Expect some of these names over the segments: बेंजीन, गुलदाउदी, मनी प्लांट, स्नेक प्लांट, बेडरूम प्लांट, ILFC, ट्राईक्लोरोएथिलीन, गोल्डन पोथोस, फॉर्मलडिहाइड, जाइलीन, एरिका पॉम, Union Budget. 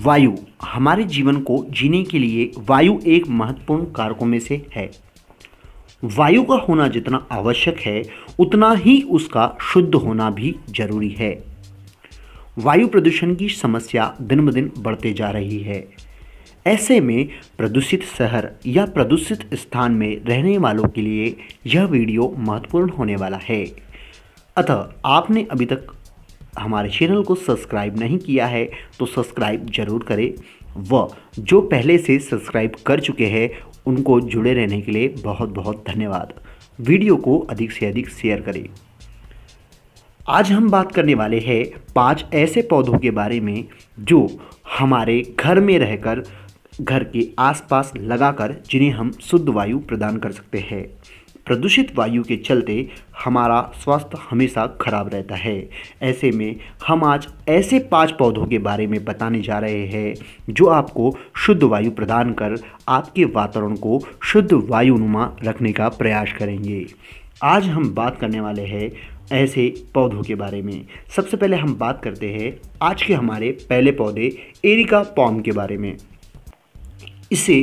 वायु। हमारे जीवन को जीने के लिए वायु एक महत्वपूर्ण कारकों में से है। वायु का होना जितना आवश्यक है उतना ही उसका शुद्ध होना भी जरूरी है। वायु प्रदूषण की समस्या दिन ब दिन बढ़ते जा रही है। ऐसे में प्रदूषित शहर या प्रदूषित स्थान में रहने वालों के लिए यह वीडियो महत्वपूर्ण होने वाला है। अतः आपने अभी तक हमारे चैनल को सब्सक्राइब नहीं किया है तो सब्सक्राइब जरूर करें व जो पहले से सब्सक्राइब कर चुके हैं उनको जुड़े रहने के लिए बहुत बहुत धन्यवाद। वीडियो को अधिक से अधिक शेयर करें। आज हम बात करने वाले हैं 5 ऐसे पौधों के बारे में जो हमारे घर में रहकर घर के आसपास लगाकर जिन्हें हम शुद्ध वायु प्रदान कर सकते हैं। प्रदूषित वायु के चलते हमारा स्वास्थ्य हमेशा खराब रहता है। ऐसे में हम आज ऐसे 5 पौधों के बारे में बताने जा रहे हैं जो आपको शुद्ध वायु प्रदान कर आपके वातावरण को शुद्ध वायुनुमा रखने का प्रयास करेंगे। आज हम बात करने वाले हैं ऐसे पौधों के बारे में। सबसे पहले हम बात करते हैं आज के हमारे पहले पौधे एरिका पॉम के बारे में। इसे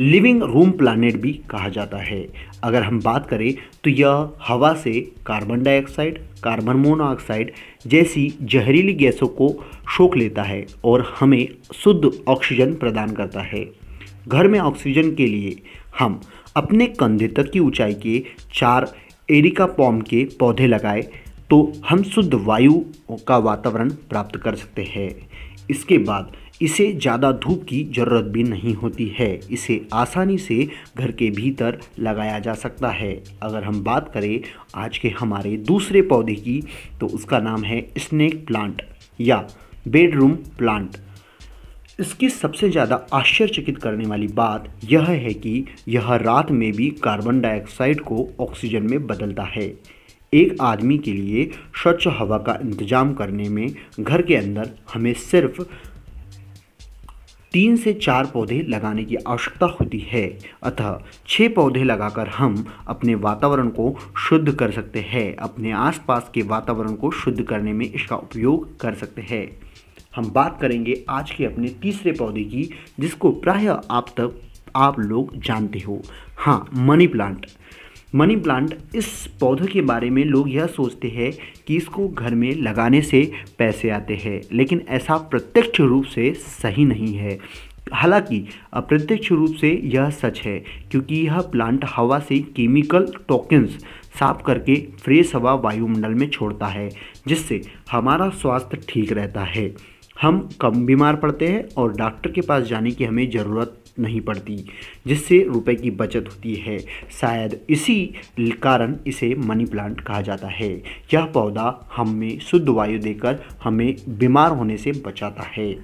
लिविंग रूम प्लांट भी कहा जाता है। अगर हम बात करें तो यह हवा से कार्बन डाइऑक्साइड, कार्बन मोनोऑक्साइड जैसी जहरीली गैसों को सोख लेता है और हमें शुद्ध ऑक्सीजन प्रदान करता है। घर में ऑक्सीजन के लिए हम अपने कंधे तक की ऊंचाई के 4 एरिका पॉम के पौधे लगाए तो हम शुद्ध वायु का वातावरण प्राप्त कर सकते हैं। इसके बाद इसे ज़्यादा धूप की ज़रूरत भी नहीं होती है। इसे आसानी से घर के भीतर लगाया जा सकता है। अगर हम बात करें आज के हमारे दूसरे पौधे की तो उसका नाम है स्नेक प्लांट या बेडरूम प्लांट। इसकी सबसे ज़्यादा आश्चर्यचकित करने वाली बात यह है कि यह रात में भी कार्बन डाइऑक्साइड को ऑक्सीजन में बदलता है। एक आदमी के लिए स्वच्छ हवा का इंतजाम करने में घर के अंदर हमें सिर्फ 3 से 4 पौधे लगाने की आवश्यकता होती है। अतः 6 पौधे लगाकर हम अपने वातावरण को शुद्ध कर सकते हैं। अपने आसपास के वातावरण को शुद्ध करने में इसका उपयोग कर सकते हैं। हम बात करेंगे आज के अपने तीसरे पौधे की जिसको प्रायः आप लोग जानते हो, हाँ, मनी प्लांट। मनी प्लांट इस पौधे के बारे में लोग यह सोचते हैं कि इसको घर में लगाने से पैसे आते हैं, लेकिन ऐसा प्रत्यक्ष रूप से सही नहीं है। हालांकि अप्रत्यक्ष रूप से यह सच है क्योंकि यह प्लांट हवा से केमिकल टॉक्सिन्स साफ करके फ्रेश हवा वायुमंडल में छोड़ता है, जिससे हमारा स्वास्थ्य ठीक रहता है। हम कम बीमार पड़ते हैं और डॉक्टर के पास जाने की हमें ज़रूरत नहीं पड़ती, जिससे रुपए की बचत होती है। शायद इसी कारण इसे मनी प्लांट कहा जाता है। यह पौधा हमें शुद्ध वायु देकर हमें बीमार होने से बचाता है।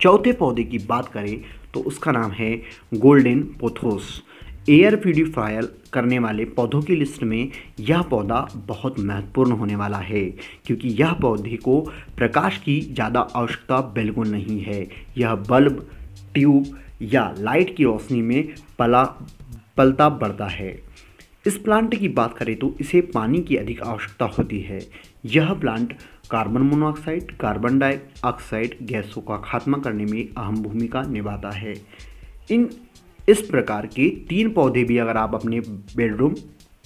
चौथे पौधे की बात करें तो उसका नाम है गोल्डन पोथोस। एयर प्यूरिफायर करने वाले पौधों की लिस्ट में यह पौधा बहुत महत्वपूर्ण होने वाला है क्योंकि यह पौधे को प्रकाश की ज़्यादा आवश्यकता बिल्कुल नहीं है। यह बल्ब, ट्यूब या लाइट की रोशनी में पलता बढ़ता है। इस प्लांट की बात करें तो इसे पानी की अधिक आवश्यकता होती है। यह plant carbon monoxide, carbon dioxide गैसों का खात्मा करने में अहम भूमिका निभाता है। इस प्रकार के 3 पौधे भी अगर आप अपने बेडरूम,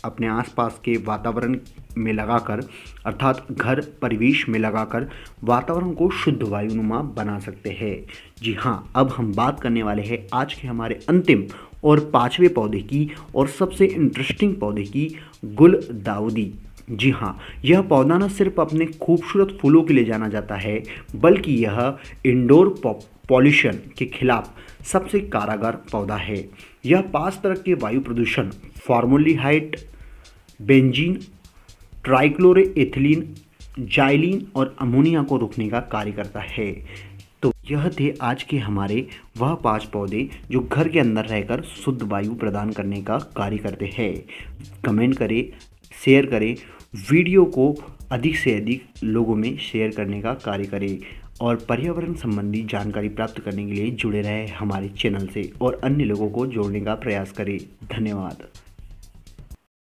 अपने आसपास के वातावरण में लगाकर, अर्थात घर परिवेश में लगाकर वातावरण को शुद्ध वायुनुमा बना सकते हैं। जी हाँ, अब हम बात करने वाले हैं आज के हमारे अंतिम और 5वें पौधे की और सबसे इंटरेस्टिंग पौधे की, गुलदाउदी। जी हाँ, यह पौधा न सिर्फ अपने खूबसूरत फूलों के लिए जाना जाता है बल्कि यह इंडोर पॉल्यूशन के खिलाफ सबसे कारगर पौधा है। यह 5 तरह के वायु प्रदूषण, फॉर्मलडिहाइड, बेंजीन, ट्राईक्लोरोएथिलीन, जाइलीन और अमोनिया को रोकने का कार्य करता है। तो यह थे आज के हमारे वह 5 पौधे जो घर के अंदर रहकर शुद्ध वायु प्रदान करने का कार्य करते हैं। कमेंट करें, शेयर करें, वीडियो को अधिक से अधिक लोगों में शेयर करने का कार्य करें और पर्यावरण संबंधी जानकारी प्राप्त करने के लिए जुड़े रहें हमारे चैनल से और अन्य लोगों को जोड़ने का प्रयास करें। धन्यवाद।